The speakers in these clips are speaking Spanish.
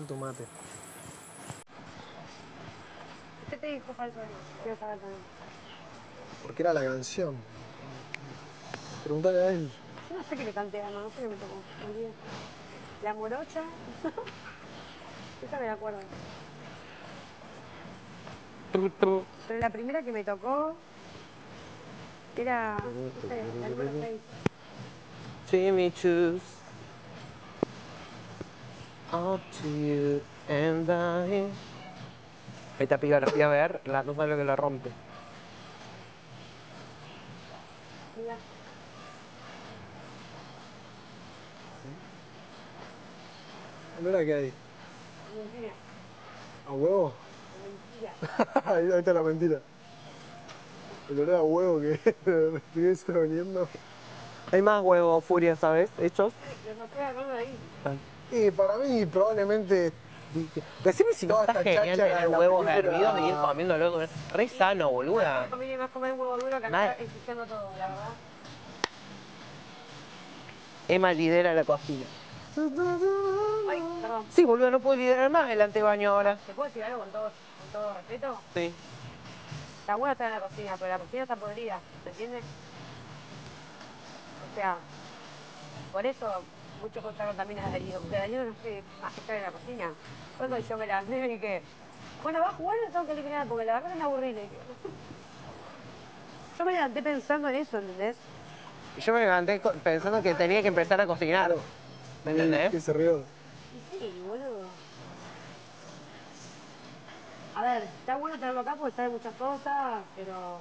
en tu mate. ¿Qué te dijo falso? Quiero saber también. Porque era la canción. Preguntale a él. Yo no sé qué le canté, no, no sé qué me tocó. La morocha. Esa me la acuerdo. Pero la primera que me tocó era, no sé, la número 6. Jimmy Choose. Up to you and I. Esta piba la fui a ver, no sabe lo que la rompe. Mira. ¿Sí? ¿No era que hay? Mentira. ¿A huevo? Ahí está la mentira. El olor a huevo que estoy extrañando. Hay más huevos, Furia, ¿sabes? Hechos. Y para mí, probablemente. Decime si no está genial tener huevos hervidos y ir comiéndolo. Re sano, boluda. A mí me más comer huevo duro que andar exigiendo todo, la verdad. Emma lidera la cocina. Ay, perdón. Sí, boluda, no puedo liderar más el antebaño ahora. ¿Te puedo decir algo con todo? ¿Con todo respeto? Sí. La hueá está en la cocina, pero la cocina está podrida, ¿me entiendes? O sea, por eso muchos contaron también a Darío, porque Darío no sé más que estar en la cocina. Cuando yo me la y dije, bueno, va a jugar, no tengo que eliminar, porque la verdad es aburrida. Yo me levanté pensando en eso, ¿entendés? Yo me levanté pensando que tenía que empezar a cocinar. Claro. ¿Me entendés? Que se rió. Sí, boludo. A ver, está bueno tenerlo acá porque sabe muchas cosas, pero...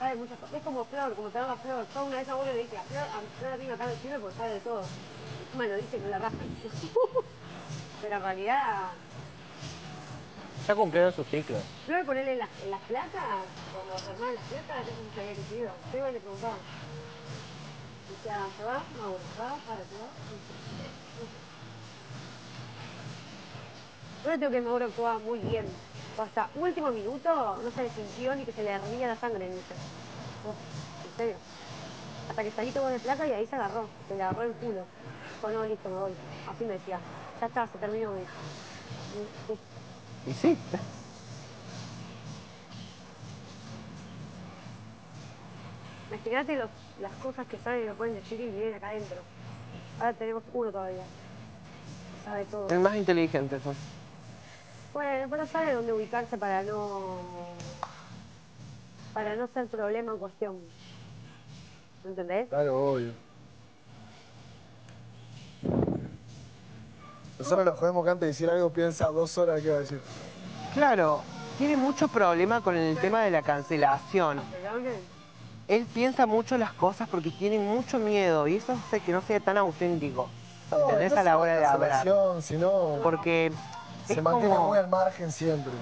Sabe muchas cosas. Es como Flor, como tener a Flor. Yo una vez a vos le dije, a Flor vino acá en el cielo porque sabe de todo. Me lo dice con la raja. Pero en realidad... Ya cumplieron sus ciclos. Flor, ponerle en las placas, cuando armaba las placas, yo no sabía que iba. Yo iba y le preguntaba. Dice, ¿se va? Mauro, ¿se va? ¿Para, se va? Yo le tengo que Mauro actuaba muy bien. Hasta último minuto no se le sintió ni que se le hervía la sangre. En serio. Hasta que salí todo de placa y ahí se agarró. Se le agarró el culo. Dijo, no, listo, me voy. Así me decía. Ya está, se terminó. Me dijo. Sí. ¿Y sí? Imagínate las cosas que saben y lo pueden decir y vienen acá adentro. Ahora tenemos uno todavía. Sabe todo. El más inteligente son. Bueno, pero sabe dónde ubicarse para no ser problema en cuestión. ¿Entendés? Claro, obvio. Nosotros nos jodemos que antes de decir algo piensa 2 horas qué va a decir. Claro, tiene mucho problema con el tema de la cancelación. Él piensa mucho las cosas porque tiene mucho miedo y eso hace que no sea tan auténtico. ¿Entendés? No, a la hora de hablar. Sino... Porque... Se mantiene como... muy al margen siempre.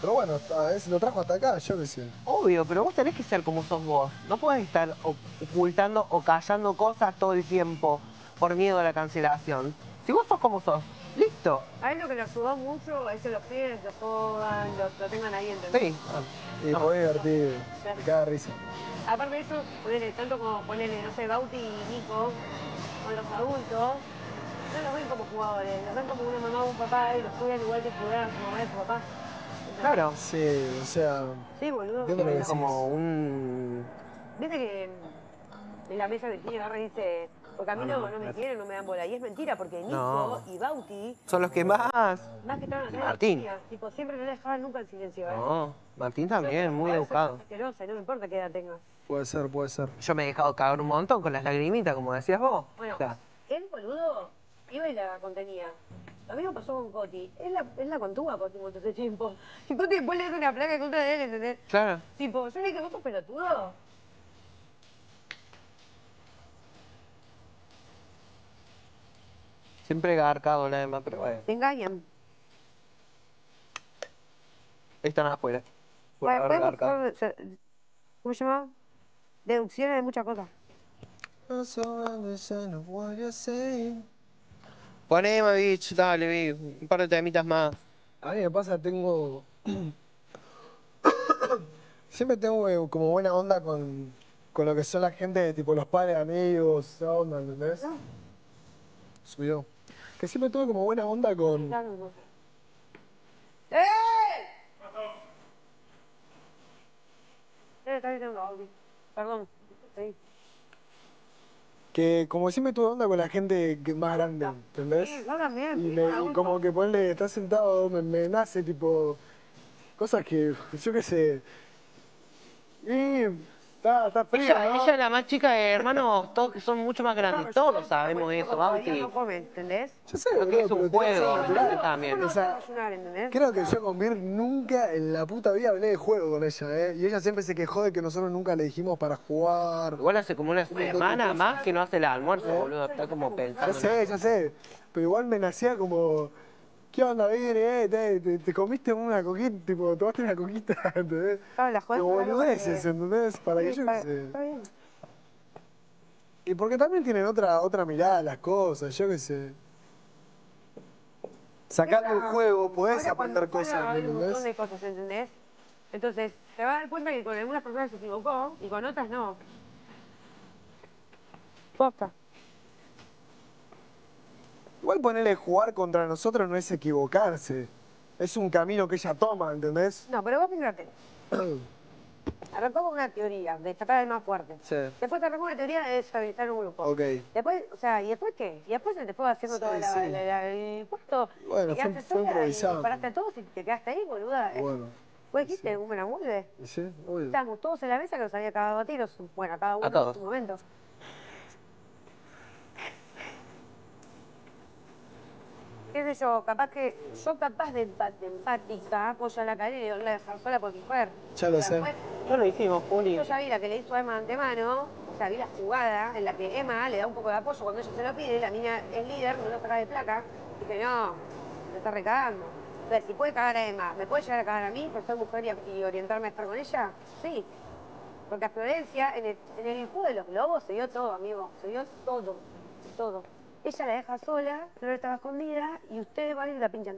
Pero bueno, a veces lo trajo hasta acá, yo qué sé. Obvio, pero vos tenés que ser como sos vos. No podés estar ocultando o callando cosas todo el tiempo por miedo a la cancelación. Si vos sos como sos, listo. A él lo que le ayudó mucho es que los piden, los jodan, lo tengan ahí, ¿entendés? Sí. Y no, podés divertir, me caga risa. Aparte de eso, ponele, tanto como ponele, no sé, Bauti y Nico, con los adultos, no los ven como jugadores, los ven como una mamá o un papá y los juegan igual que jugaran su mamá y su papá. Entonces, claro. Sí, o sea... Sí, boludo. Es como un... Viste que en la mesa de Chino agarra y dice, porque a mí no me quieren, no me dan bola. Y es mentira, porque Nico y Bauti... Son los que más que estaban acá. Martín. Tipo, siempre no le dejaban nunca el silencio. No, Martín también, yo, muy educado. Asquerosa, y no me importa qué edad tengas. Puede ser, puede ser. Yo me he dejado cagar un montón con las lagrimitas, como decías vos. Bueno, o sea, él, boludo... Iba y la contenía. Lo mismo pasó con Coti. Él la contuvo a Coti mucho ese tiempo. Y Coti después le hace una placa contra de él, ¿entendés? Claro. Tipo, ¿yo le dije, vos sos pelotudo? Siempre garcado la demás, pero bueno. Te engañan. Están afuera. Por haber garcado. ¿Cómo se llamaba? Deducciones de muchas cosas. Poneme, bicho, dale, un par de temitas más. A mí me pasa, tengo... Siempre tengo como buena onda con lo que son la gente, tipo los padres, amigos, esa onda, ¿entendés? subió. Que siempre tuve como buena onda con... ¡Eh! Perdón. Sí. Que como siempre tuve onda con la gente más grande, ¿entendés? Sí, yo también. Y como que ponle, estás sentado, me nace tipo... Cosas que, yo qué sé... Está fría, ¿no? Ella es la más chica de hermanos, todos que son mucho más grandes. Todos sabemos eso, Bauti. No come, ¿entendés? Yo sé, creo que es un juego, también. O sea, creo que yo con Mir nunca en la puta vida hablé de juego con ella, ¿eh? Y ella siempre se quejó de que nosotros nunca le dijimos para jugar. Igual hace como una semana más que no hace el almuerzo, boludo. Está como pensando. Ya sé. Pero igual me nacía como... ¿Qué onda? Te comiste una coquita, tipo, tomaste una coquita, ¿entendés? Claro, la juegas. Como boludeces, ¿entendés? Para que yo... Está bien. Y porque también tienen otra mirada a las cosas, yo qué sé. Sacando el juego, podés aprender cosas, ¿entendés? Hay un montón de cosas, ¿entendés? Entonces, te vas a dar cuenta que con algunas personas se equivocó y con otras no. Posta. Igual ponerle jugar contra nosotros no es equivocarse. Es un camino que ella toma, ¿entendés? No, pero vos fíjate. Arrancó con una teoría de tratar al más fuerte. Sí. Después te arrancó una teoría de desabilitar un grupo. Ok. Después, o sea, ¿y después qué? Y después se te fue haciendo toda la... Puesto, bueno, fue improvisado. Paraste a todos y te quedaste ahí, boluda. Bueno. ¿Vos dijiste un buen amulde? Sí, obvio. Estábamos todos en la mesa que los había acabado a tiros. Bueno, cada uno en su momento. Qué sé yo, capaz de empática, apoyo a la cadena y la zarzuela por mi mujer. Ya lo sé. No lo hicimos, Juli. Yo ya vi la que le hizo a Emma de antemano, o sea, vi la jugada en la que Emma le da un poco de apoyo cuando ella se lo pide, la mina es líder, no lo saca de placa, y que no, me está recagando. A ver, si puede cagar a Emma, ¿me puede llegar a cagar a mí por ser mujer y orientarme a estar con ella? Sí. Porque a Florencia, en el juego de los globos, se dio todo, amigo, se dio todo, todo. Ella la deja sola, Flor estaba escondida y ustedes van y la pinchan.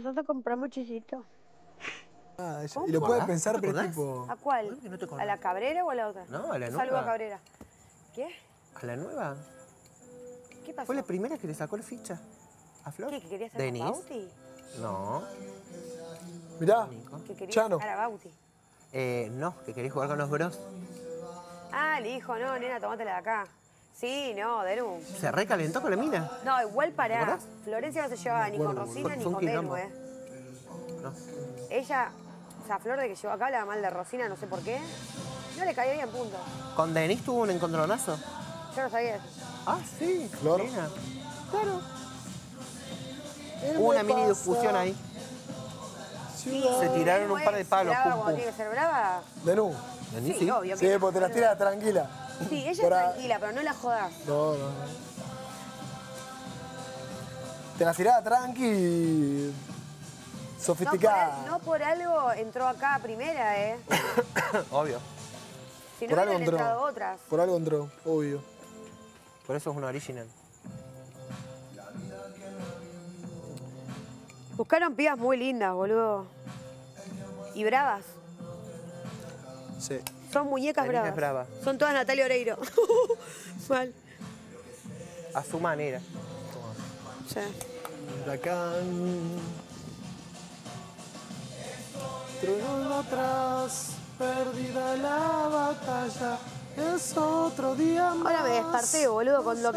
Nosotros compramos chisito. Ah, eso. Y lo puede pensar, pero tipo... ¿A cuál? ¿A la Cabrera o a la otra? No, a la nueva. Saludo a Cabrera. ¿Qué? ¿A la nueva? ¿Qué pasó? Fue la primera que le sacó el ficha a Flor. ¿Qué? ¿Que quería hacer a Bauti? No. Mirá, ¿que quería Chano. A Bauti? No, que quería jugar con los bros. Ah, le dijo, no, nena, tomátela de acá. Sí, no, Deru. Se recalentó con la mina. No, igual pará. Florencia no se llevaba ni con Rosina ni con Elu, ¿eh? No. Ella, o sea, Flor de que llevó acá hablaba mal de Rosina, no sé por qué. No le caía bien, punto. ¿Con Denise tuvo un encontronazo? Yo no sabía eso. Ah, sí, Flor. Mira. Claro. Hubo una mini discusión ahí. Sí. Se tiraron un par de palos. ¿Brava cuando tiene que ser brava? Denise. Sí, sí, obvio. Sí, porque te las tira tranquila. Sí, ella es tranquila, pero no la jodas. No, no, no. Te la tiraba tranqui, sofisticada. No por algo entró acá primera, ¿eh? Obvio. Si no hubieran entrado otras. Por algo entró, obvio. Por eso es una original. Buscaron pibas muy lindas, boludo. Y bravas. Sí. Son muñecas bravas. Brava. Son todas Natalia Oreiro. Mal. A su manera. Sí. Huracán. Tronó atrás, perdida la batalla. Es otro día más. Ahora me desperté, boludo, con lo que...